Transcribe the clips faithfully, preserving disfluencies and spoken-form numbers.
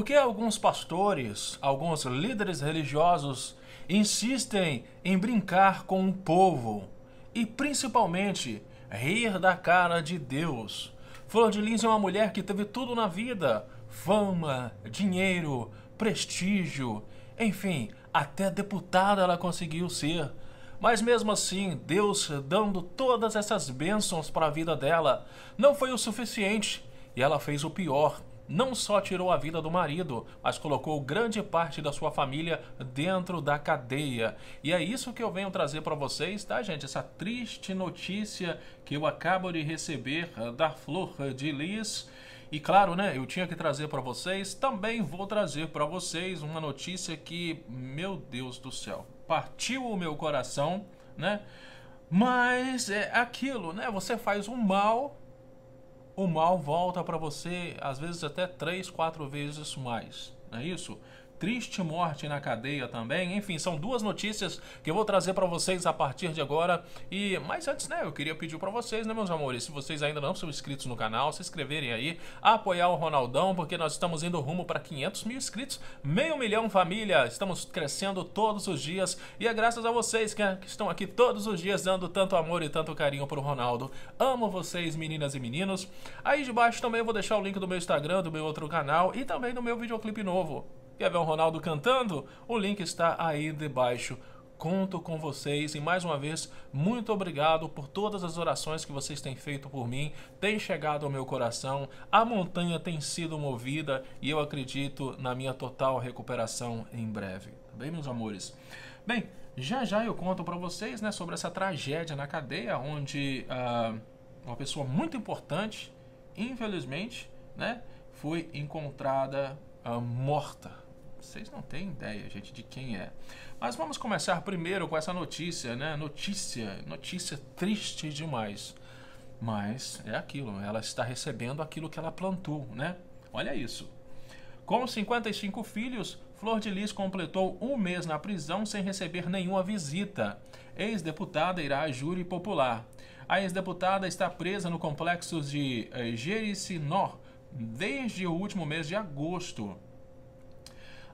Por que alguns pastores, alguns líderes religiosos insistem em brincar com o povo e principalmente rir da cara de Deus? Flordelis é uma mulher que teve tudo na vida: fama, dinheiro, prestígio, enfim, até deputada ela conseguiu ser. Mas mesmo assim, Deus, dando todas essas bênçãos para a vida dela, não foi o suficiente e ela fez o pior. Não só tirou a vida do marido, mas colocou grande parte da sua família dentro da cadeia. E é isso que eu venho trazer para vocês, tá, gente? Essa triste notícia que eu acabo de receber da Flordelis. E claro, né, eu tinha que trazer para vocês. Também vou trazer para vocês uma notícia que, meu Deus do céu, partiu o meu coração, né? Mas é aquilo, né? Você faz um mal, o mal volta para você, às vezes até três, quatro vezes mais, não é isso? Triste morte na cadeia também. Enfim, são duas notícias que eu vou trazer para vocês a partir de agora. E mais antes, né, eu queria pedir para vocês, né, meus amores, se vocês ainda não são inscritos no canal, se inscreverem aí, apoiar o Ronaldão, porque nós estamos indo rumo para quinhentos mil inscritos, meio milhão família, estamos crescendo todos os dias e é graças a vocês que, que estão aqui todos os dias dando tanto amor e tanto carinho pro Ronaldo. Amo vocês, meninas e meninos. Aí de baixo também eu vou deixar o link do meu Instagram, do meu outro canal e também do meu videoclipe novo. Quer ver o Ronaldo cantando? O link está aí debaixo. Conto com vocês e mais uma vez, muito obrigado por todas as orações que vocês têm feito por mim, tem chegado ao meu coração, a montanha tem sido movida e eu acredito na minha total recuperação em breve. Tá bem, meus amores? Bem, já já eu conto para vocês, né, sobre essa tragédia na cadeia, onde ah, uma pessoa muito importante, infelizmente, né, foi encontrada ah, morta. Vocês não têm ideia, gente, de quem é. Mas vamos começar primeiro com essa notícia, né? Notícia, notícia triste demais. Mas é aquilo, ela está recebendo aquilo que ela plantou, né? Olha isso. Com cinquenta e cinco filhos, Flordelis completou um mês na prisão sem receber nenhuma visita. Ex-deputada irá a júri popular. A ex-deputada está presa no complexo de Gericinó desde o último mês de agosto.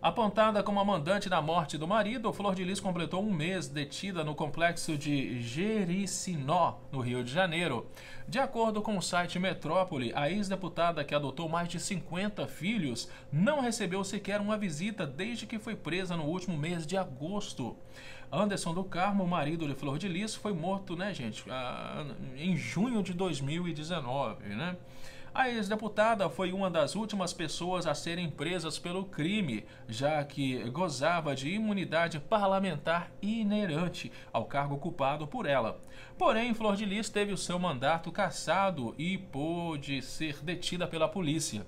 Apontada como a mandante da morte do marido, Flordelis completou um mês detida no complexo de Gericinó, no Rio de Janeiro. De acordo com o site Metrópole, a ex-deputada, que adotou mais de cinquenta filhos, não recebeu sequer uma visita desde que foi presa no último mês de agosto. Anderson do Carmo, marido de Flordelis, foi morto, né, gente, em junho de dois mil e dezenove, né? A ex-deputada foi uma das últimas pessoas a serem presas pelo crime, já que gozava de imunidade parlamentar inerente ao cargo ocupado por ela. Porém, Flordelis teve o seu mandato cassado e pôde ser detida pela polícia.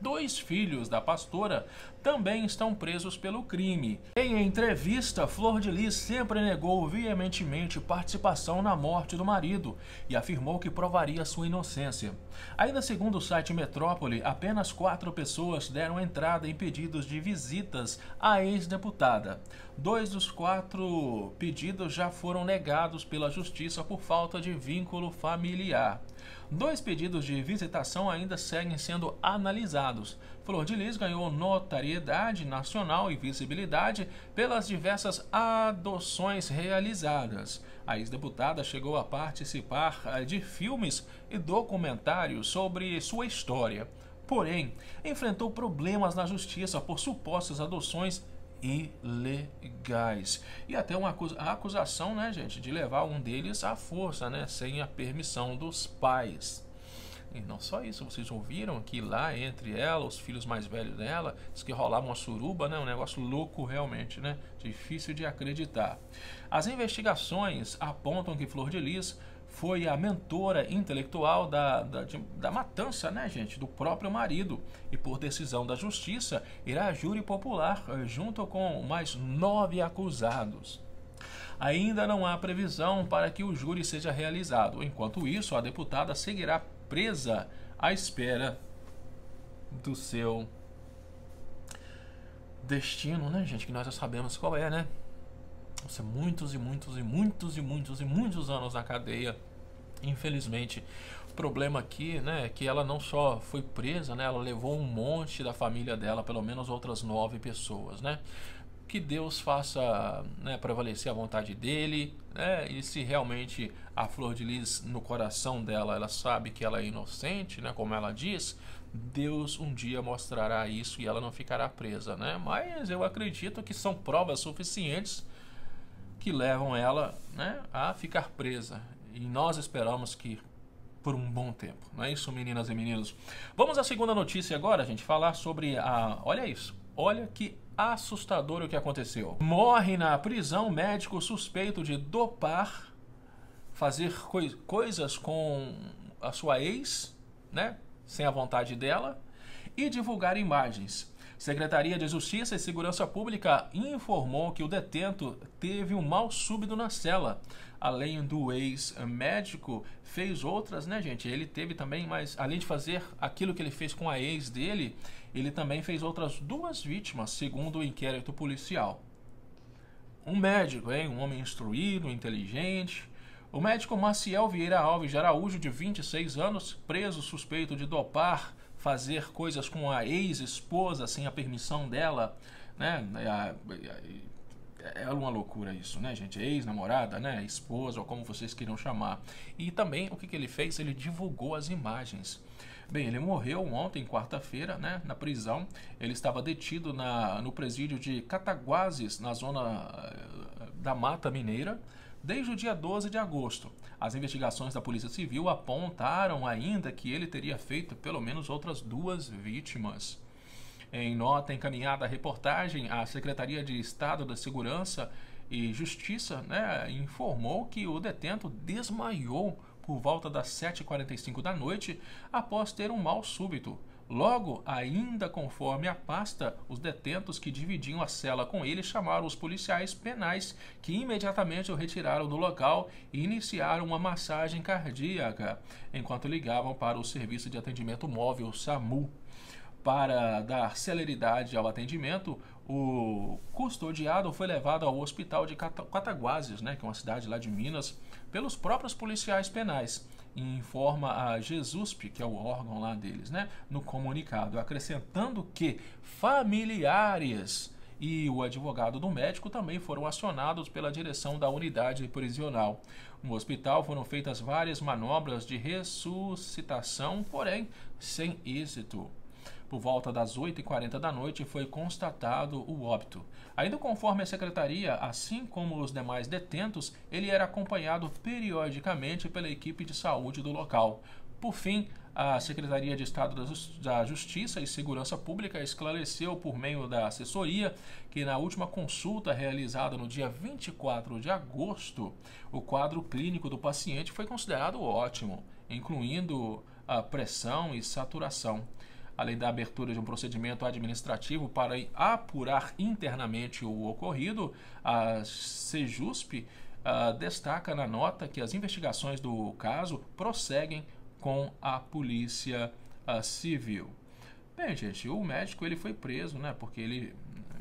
Dois filhos da pastora também estão presos pelo crime. Em entrevista, Flordelis sempre negou veementemente participação na morte do marido e afirmou que provaria sua inocência. Ainda segundo o site Metrópole, apenas quatro pessoas deram entrada em pedidos de visitas à ex-deputada. Dois dos quatro pedidos já foram negados pela justiça por falta de vínculo familiar. Dois pedidos de visitação ainda seguem sendo analisados. Flordelis ganhou notariedade nacional e visibilidade pelas diversas adoções realizadas. A ex-deputada chegou a participar de filmes e documentários sobre sua história. Porém, enfrentou problemas na justiça por supostas adoções ilegais. E até uma acusação, né, gente, de levar um deles à força, né, sem a permissão dos pais. E não só isso, vocês ouviram que lá entre ela, os filhos mais velhos dela, diz que rolava uma suruba, né? Um negócio louco realmente, né? Difícil de acreditar. As investigações apontam que Flordelis foi a mentora intelectual da, da, de, da matança, né, gente, do próprio marido. E por decisão da justiça, irá a júri popular junto com mais nove acusados. Ainda não há previsão para que o júri seja realizado. Enquanto isso, a deputada seguirá presa à espera do seu destino, né, gente, que nós já sabemos qual é, né? Vão ser muitos e muitos e muitos e muitos e muitos anos na cadeia infelizmente. O problema aqui, né, é que ela não só foi presa, né, ela levou um monte da família dela, pelo menos outras nove pessoas, né? Que Deus faça, né, prevalecer a vontade dele, né? E se realmente a Flordelis, no coração dela, ela sabe que ela é inocente, né, como ela diz, Deus um dia mostrará isso e ela não ficará presa, né? Mas eu acredito que são provas suficientes que levam ela, né, a ficar presa. E nós esperamos que por um bom tempo, não é isso, meninas e meninos? Vamos à segunda notícia agora, gente, falar sobre a... Olha isso, olha que assustador o que aconteceu. Morre na prisão médico suspeito de dopar, fazer coi coisas com a sua ex, né, sem a vontade dela, e divulgar imagens. Secretaria de Justiça e Segurança Pública informou que o detento teve um mal súbito na cela. Além do ex-médico, fez outras, né, gente? Ele teve também, mas além de fazer aquilo que ele fez com a ex dele, ele também fez outras duas vítimas, segundo o inquérito policial. Um médico, hein? Um homem instruído, inteligente. O médico Marcelo Vieira Alves Araújo, de vinte e seis anos, preso suspeito de dopar, fazer coisas com a ex-esposa sem a permissão dela, né? É uma loucura isso, né, gente? Ex-namorada, né? Esposa, ou como vocês queiram chamar. E também, o que, que ele fez? Ele divulgou as imagens. Bem, ele morreu ontem, quarta-feira, né? Na prisão. Ele estava detido na, no presídio de Cataguases, na zona da Mata Mineira, desde o dia doze de agosto. As investigações da Polícia Civil apontaram ainda que ele teria feito pelo menos outras duas vítimas. Em nota encaminhada à reportagem, a Secretaria de Estado da Segurança e Justiça, né, informou que o detento desmaiou por volta das sete e quarenta e cinco da noite após ter um mal súbito. Logo, ainda conforme a pasta, os detentos que dividiam a cela com ele chamaram os policiais penais, que imediatamente o retiraram do local e iniciaram uma massagem cardíaca, enquanto ligavam para o Serviço de Atendimento Móvel, SAMU. Para dar celeridade ao atendimento, o custodiado foi levado ao hospital de Cataguases, né, que é uma cidade lá de Minas, pelos próprios policiais penais. Informa a Jesuspe, que é o órgão lá deles, né, no comunicado, acrescentando que familiares e o advogado do médico também foram acionados pela direção da unidade prisional. No hospital foram feitas várias manobras de ressuscitação, porém sem êxito. Por volta das oito e quarenta da noite foi constatado o óbito. Ainda conforme a secretaria, assim como os demais detentos, ele era acompanhado periodicamente pela equipe de saúde do local. Por fim, a Secretaria de Estado da Justiça e Segurança Pública esclareceu por meio da assessoria que na última consulta realizada no dia vinte e quatro de agosto, o quadro clínico do paciente foi considerado ótimo, incluindo a pressão e saturação. Além da abertura de um procedimento administrativo para apurar internamente o ocorrido, a SEJUSP uh, destaca na nota que as investigações do caso prosseguem com a Polícia uh, Civil. Bem, gente, o médico ele foi preso, né? Porque ele,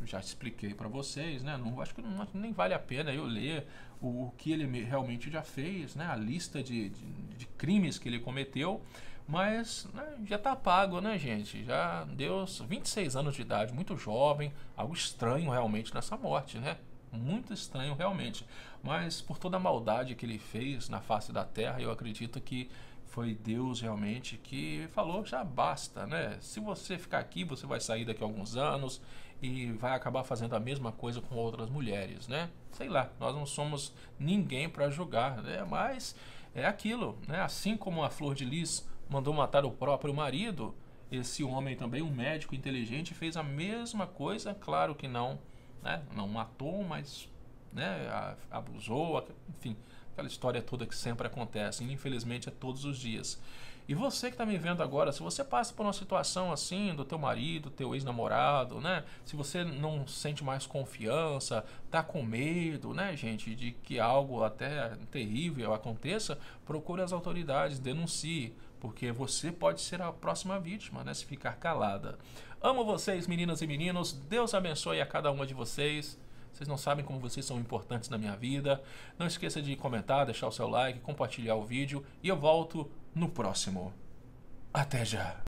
já expliquei para vocês, né? Não, acho que não, nem vale a pena eu ler o, o que ele realmente já fez, né? A lista de, de, de crimes que ele cometeu. Mas, né, já tá pago, né, gente? Já deu vinte e seis anos de idade, muito jovem, algo estranho realmente nessa morte, né? Muito estranho realmente. Mas por toda a maldade que ele fez na face da terra, eu acredito que foi Deus realmente que falou, já basta, né? Se você ficar aqui, você vai sair daqui a alguns anos e vai acabar fazendo a mesma coisa com outras mulheres, né? Sei lá, nós não somos ninguém para julgar, né? Mas é aquilo, né? Assim como a Flordelis mandou matar o próprio marido, esse homem também, um médico inteligente, fez a mesma coisa, claro que não, né, não matou, mas, né, abusou, enfim, aquela história toda que sempre acontece, infelizmente é todos os dias. E você que está me vendo agora, se você passa por uma situação assim, do teu marido, teu ex-namorado, né, se você não sente mais confiança, tá com medo, né, gente, de que algo até terrível aconteça, procure as autoridades, denuncie. Porque você pode ser a próxima vítima, né? Se ficar calada. Amo vocês, meninas e meninos. Deus abençoe a cada uma de vocês. Vocês não sabem como vocês são importantes na minha vida. Não esqueça de comentar, deixar o seu like, compartilhar o vídeo. E eu volto no próximo. Até já!